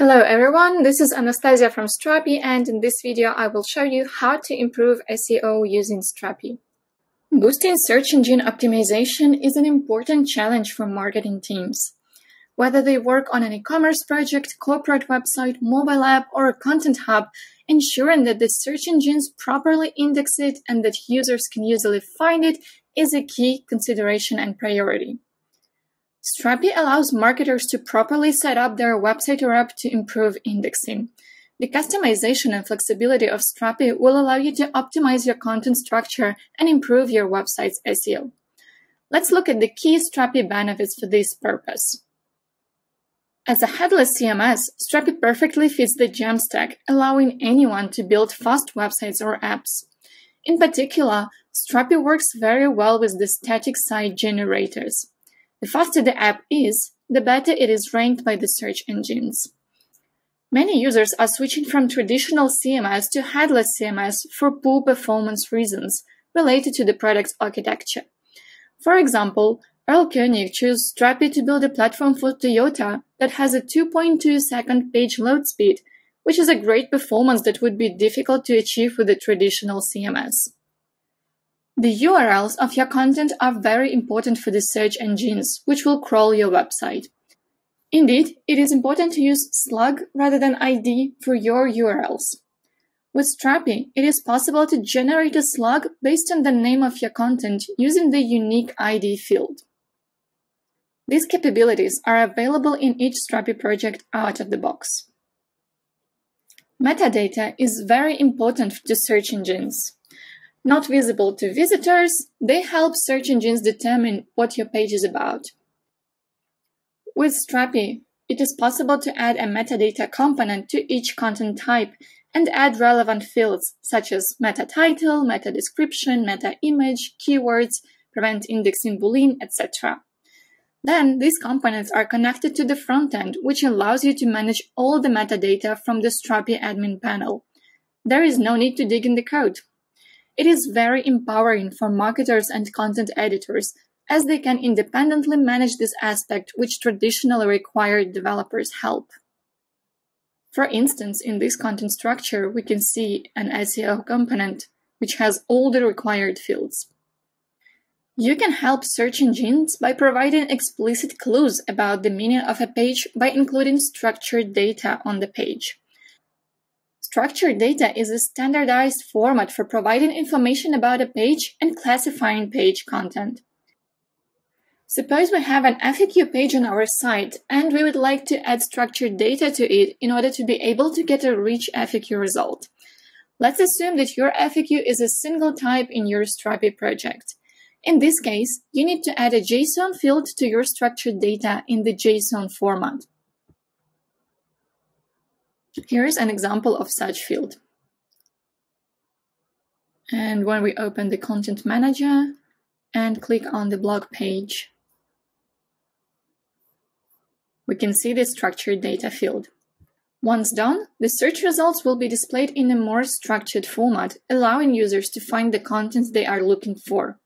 Hello everyone, this is Anastasia from Strapi, and in this video I will show you how to improve SEO using Strapi. Boosting search engine optimization is an important challenge for marketing teams. Whether they work on an e-commerce project, corporate website, mobile app, or a content hub, ensuring that the search engines properly index it and that users can easily find it is a key consideration and priority. Strapi allows marketers to properly set up their website or app to improve indexing. The customization and flexibility of Strapi will allow you to optimize your content structure and improve your website's SEO. Let's look at the key Strapi benefits for this purpose. As a headless CMS, Strapi perfectly fits the Jamstack, allowing anyone to build fast websites or apps. In particular, Strapi works very well with the static site generators. The faster the app is, the better it is ranked by the search engines. Many users are switching from traditional CMS to headless CMS for poor performance reasons related to the product's architecture. For example, Earl Koenig chose Strapi to build a platform for Toyota that has a 2.2-second page load speed, which is a great performance that would be difficult to achieve with a traditional CMS. The URLs of your content are very important for the search engines, which will crawl your website. Indeed, it is important to use slug rather than ID for your URLs. With Strapi, it is possible to generate a slug based on the name of your content using the unique ID field. These capabilities are available in each Strapi project out of the box. Metadata is very important to search engines. Not visible to visitors, they help search engines determine what your page is about. With Strapi, it is possible to add a metadata component to each content type and add relevant fields such as meta title, meta description, meta image, keywords, prevent indexing boolean, etc. Then these components are connected to the front end, which allows you to manage all the metadata from the Strapi admin panel. There is no need to dig in the code. It is very empowering for marketers and content editors, as they can independently manage this aspect, which traditionally required developers' help. For instance, in this content structure, we can see an SEO component, which has all the required fields. You can help search engines by providing explicit clues about the meaning of a page by including structured data on the page. Structured data is a standardized format for providing information about a page and classifying page content. Suppose we have an FAQ page on our site and we would like to add structured data to it in order to be able to get a rich FAQ result. Let's assume that your FAQ is a single type in your Strapi project. In this case, you need to add a JSON field to your structured data in the JSON format. Here is an example of such field. And when we open the Content Manager and click on the blog page, we can see the structured data field. Once done, the search results will be displayed in a more structured format, allowing users to find the content they are looking for.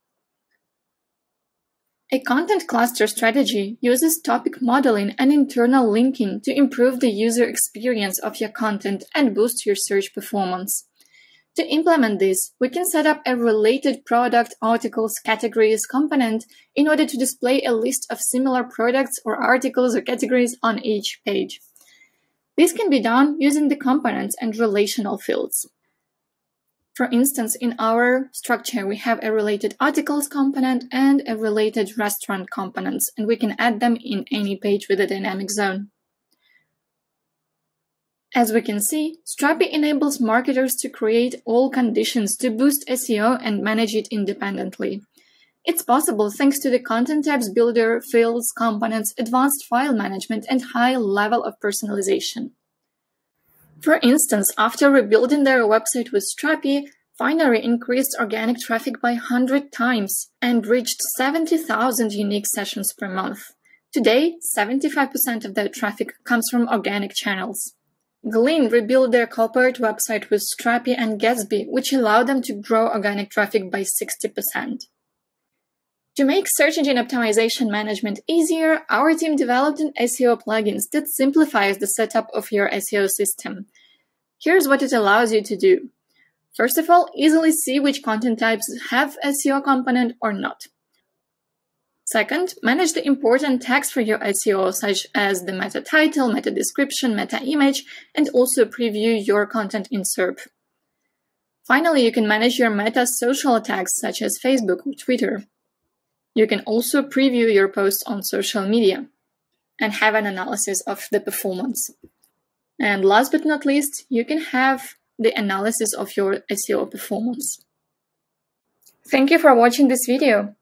A content cluster strategy uses topic modeling and internal linking to improve the user experience of your content and boost your search performance. To implement this, we can set up a related product, articles, categories component in order to display a list of similar products or articles or categories on each page. This can be done using the components and relational fields. For instance, in our structure, we have a related articles component and a related restaurant components, and we can add them in any page with a dynamic zone. As we can see, Strapi enables marketers to create all conditions to boost SEO and manage it independently. It's possible thanks to the content types builder, fields, components, advanced file management, and high level of personalization. For instance, after rebuilding their website with Strapi, Finary increased organic traffic by 100 times and reached 70,000 unique sessions per month. Today, 75% of their traffic comes from organic channels. Glean rebuilt their corporate website with Strapi and Gatsby, which allowed them to grow organic traffic by 60%. To make search engine optimization management easier, our team developed an SEO plugins that simplifies the setup of your SEO system. Here's what it allows you to do. First of all, easily see which content types have SEO component or not. Second, manage the important tags for your SEO, such as the meta title, meta description, meta image, and also preview your content in SERP. Finally, you can manage your meta social tags, such as Facebook or Twitter. You can also preview your posts on social media and have an analysis of the performance. And last but not least, you can have the analysis of your SEO performance. Thank you for watching this video.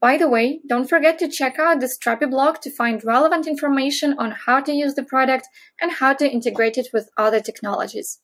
By the way, don't forget to check out the Strapi blog to find relevant information on how to use the product and how to integrate it with other technologies.